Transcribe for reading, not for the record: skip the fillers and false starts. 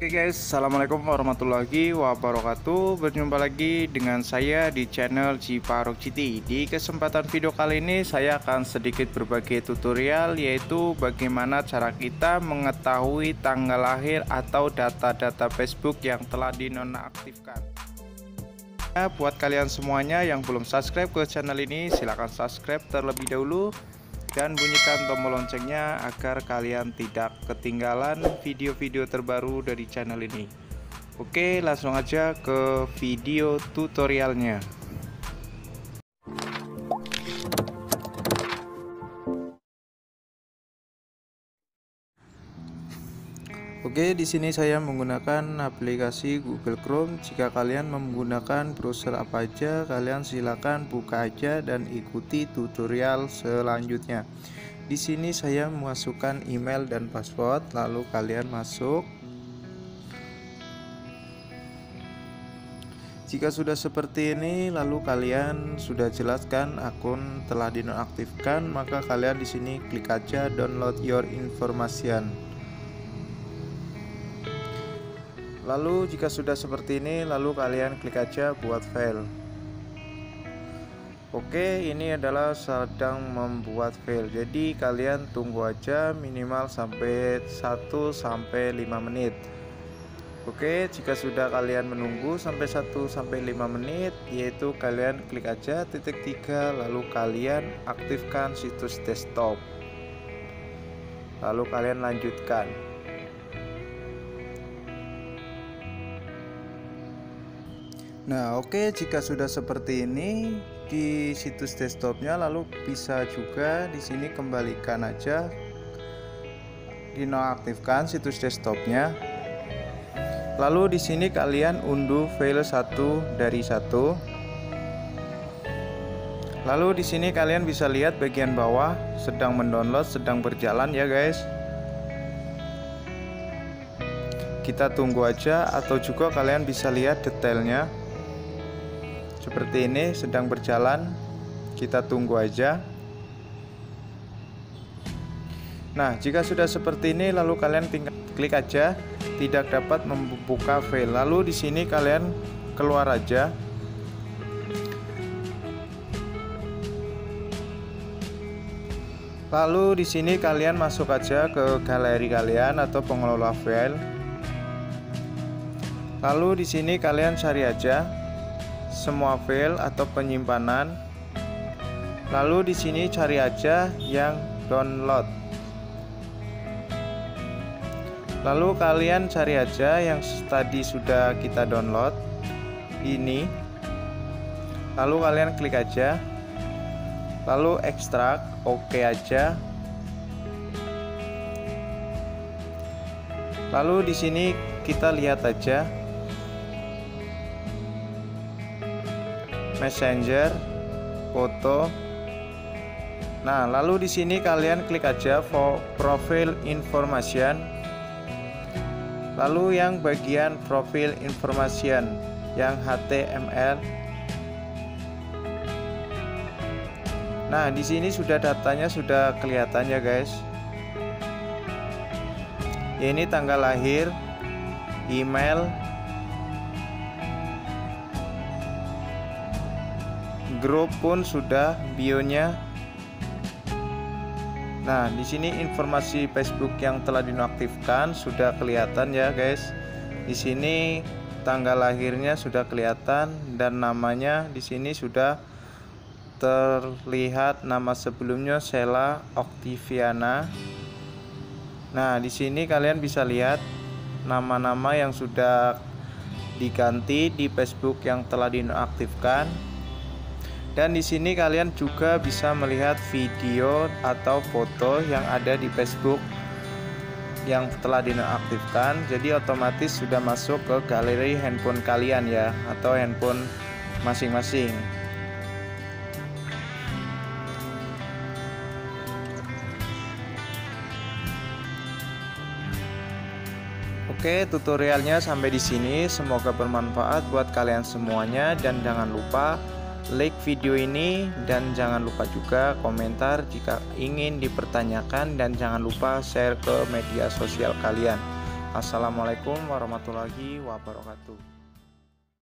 Oke guys, assalamualaikum warahmatullahi wabarakatuh. Berjumpa lagi dengan saya di channel Jipa City. Di kesempatan video kali ini saya akan sedikit berbagi tutorial, yaitu bagaimana cara kita mengetahui tanggal lahir atau data-data Facebook yang telah dinonaktifkan. Buat kalian semuanya yang belum subscribe ke channel ini, silahkan subscribe terlebih dahulu dan bunyikan tombol loncengnya agar kalian tidak ketinggalan video-video terbaru dari channel ini. Oke, langsung aja ke video tutorialnya. Oke, di sini saya menggunakan aplikasi Google Chrome. Jika kalian menggunakan browser apa aja, kalian silakan buka aja dan ikuti tutorial selanjutnya. Di sini saya memasukkan email dan password, lalu kalian masuk. Jika sudah seperti ini, lalu kalian sudah jelaskan akun telah dinonaktifkan, maka kalian di sini klik aja download your information. Lalu jika sudah seperti ini, lalu kalian klik aja buat file. Oke, ini adalah sedang membuat file, jadi kalian tunggu aja minimal sampai 1-5 menit. Oke, jika sudah kalian menunggu sampai 1-5 menit, yaitu kalian klik aja titik 3, lalu kalian aktifkan situs desktop, lalu kalian lanjutkan. Nah, oke, jika sudah seperti ini di situs desktopnya, lalu bisa juga di sini kembalikan aja, dinonaktifkan situs desktopnya. Lalu di sini kalian unduh file 1 dari 1. Lalu di sini kalian bisa lihat bagian bawah sedang mendownload, sedang berjalan ya guys. Kita tunggu aja, atau juga kalian bisa lihat detailnya. Seperti ini sedang berjalan, kita tunggu aja. Nah, jika sudah seperti ini, lalu kalian klik aja tidak dapat membuka file. Lalu di sini kalian keluar aja. Lalu di sini kalian masuk aja ke galeri kalian atau pengelola file. Lalu di sini kalian cari aja semua file atau penyimpanan. Lalu di sini cari aja yang download. Lalu kalian cari aja yang tadi sudah kita download ini. Lalu kalian klik aja. Lalu ekstrak, oke aja. Lalu di sini kita lihat aja Messenger, foto. Nah, lalu di sini kalian klik aja profile information. Lalu yang bagian profile information yang HTML. Nah, di sini sudah datanya sudah kelihatan ya guys. Ini tanggal lahir, email, grup pun sudah, bionya. Nah, di sini informasi Facebook yang telah dinonaktifkan sudah kelihatan ya guys. Di sini tanggal lahirnya sudah kelihatan dan namanya di sini sudah terlihat nama sebelumnya Sela Oktiviana. Nah, di sini kalian bisa lihat nama-nama yang sudah diganti di Facebook yang telah dinonaktifkan. Dan di sini kalian juga bisa melihat video atau foto yang ada di Facebook yang telah dinonaktifkan. Jadi otomatis sudah masuk ke galeri handphone kalian ya, atau handphone masing-masing. Oke, tutorialnya sampai di sini. Semoga bermanfaat buat kalian semuanya, dan jangan lupa like video ini, dan jangan lupa juga komentar jika ingin dipertanyakan, dan jangan lupa share ke media sosial kalian. Assalamualaikum warahmatullahi wabarakatuh.